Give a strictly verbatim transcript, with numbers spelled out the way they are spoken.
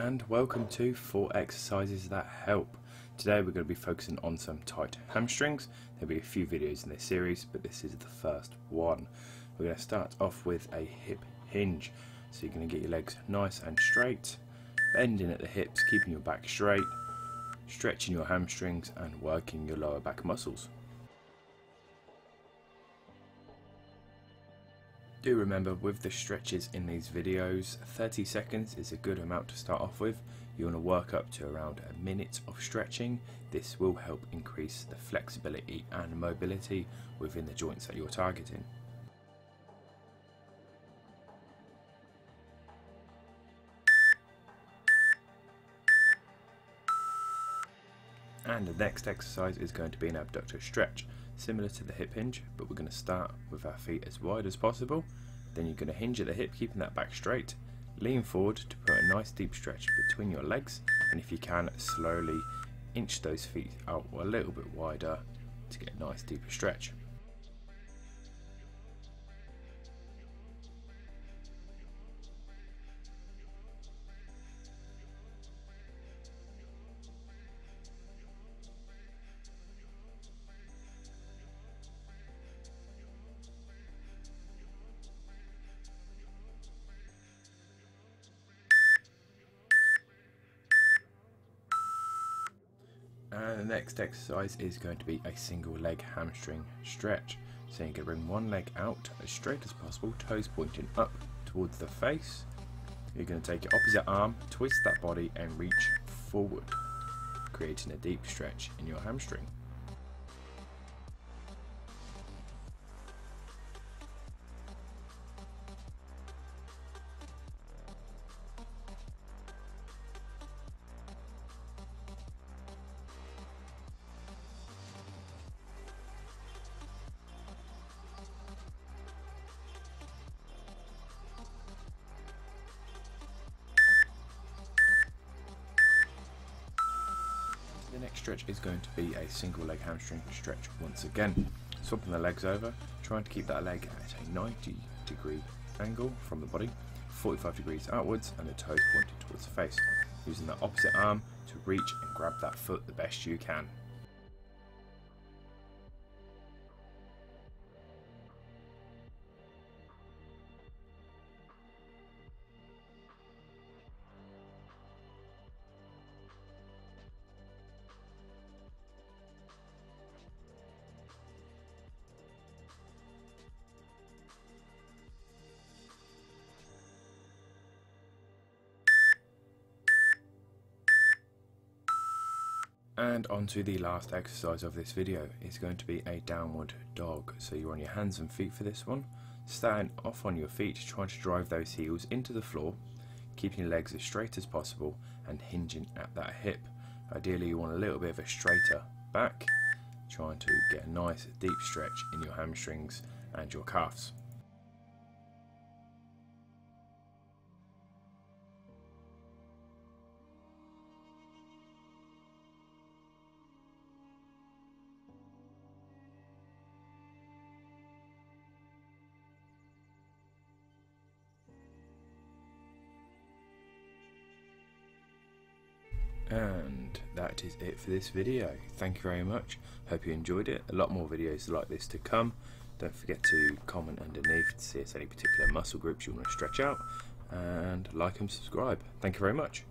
And welcome to four exercises that help. Today we're going to be focusing on some tight hamstrings. There'll be a few videos in this series, but this is the first one. We're going to start off with a hip hinge. So you're going to get your legs nice and straight, bending at the hips, keeping your back straight, stretching your hamstrings and working your lower back muscles. Do remember, with the stretches in these videos, thirty seconds is a good amount to start off with. You want to work up to around a minute of stretching. This will help increase the flexibility and mobility within the joints that you're targeting. And the next exercise is going to be an abductor stretch, similar to the hip hinge, but we're going to start with our feet as wide as possible. Then you're going to hinge at the hip, keeping that back straight, lean forward to put a nice deep stretch between your legs, and if you can, slowly inch those feet out a little bit wider to get a nice deeper stretch. And the next exercise is going to be a single leg hamstring stretch. So you can bring one leg out as straight as possible, toes pointing up towards the face. You're going to take your opposite arm, twist that body and reach forward, creating a deep stretch in your hamstring. The next stretch is going to be a single leg hamstring stretch once again. Swapping the legs over, trying to keep that leg at a ninety degree angle from the body, forty-five degrees outwards and the toes pointed towards the face. Using the opposite arm to reach and grab that foot the best you can. And onto the last exercise of this video is going to be a downward dog. So you're on your hands and feet for this one, starting off on your feet, trying to drive those heels into the floor, keeping your legs as straight as possible and hinging at that hip. Ideally you want a little bit of a straighter back, trying to get a nice deep stretch in your hamstrings and your calves. And that is it for this video. Thank you very much. Hope you enjoyed it. A lot more videos like this to come. Don't forget to comment underneath to see if any particular muscle groups you want to stretch out. And like and subscribe. Thank you very much.